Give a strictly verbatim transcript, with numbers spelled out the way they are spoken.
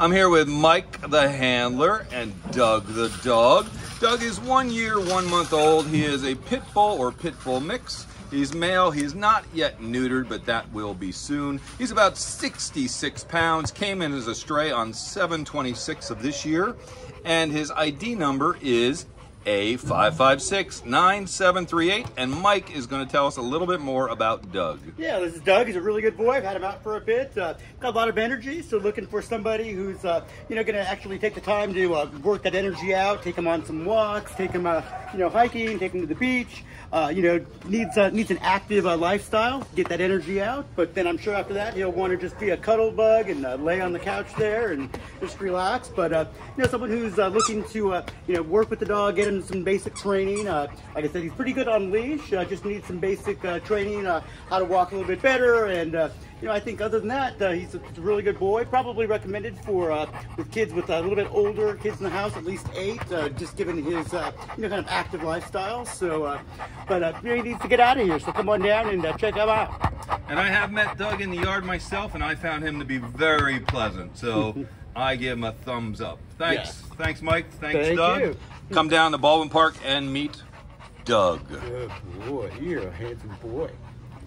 I'm here with Mike the Handler and Doug the Dog. Doug is one year, one month old. He is a Pit Bull or Pit Bull mix. He's male, he's not yet neutered, but that will be soon. He's about sixty-six pounds, came in as a stray on seven twenty-six of this year, and his I D number is A five five six nine seven three eight, and Mike is going to tell us a little bit more about Doug. Yeah, this is Doug. He's a really good boy. I've had him out for a bit. Uh, got a lot of energy, so looking for somebody who's, uh, you know, going to actually take the time to uh, work that energy out, take him on some walks, take him, uh, you know, hiking, take him to the beach. Uh, you know, needs uh, needs an active uh, lifestyle, get that energy out. But then I'm sure after that he'll want to just be a cuddle bug and uh, lay on the couch there and just relax. But uh, you know, someone who's uh, looking to, uh, you know, work with the dog, get him some basic training. Uh, like I said, he's pretty good on leash. Uh, just needs some basic uh, training, uh, how to walk a little bit better. And uh, you know, I think other than that, uh, he's a really good boy. Probably recommended for uh, with kids with uh, a little bit older kids in the house, at least eight. Uh, just given his uh, you know, kind of active lifestyle. So, uh, but uh, he needs to get out of here. So come on down and uh, check him out. And I have met Doug in the yard myself, and I found him to be very pleasant. So I give him a thumbs up. Thanks. Yes. Thanks, Mike. Thanks, Thank Doug. You. Come down to Baldwin Park and meet Doug. Good boy. You're a handsome boy.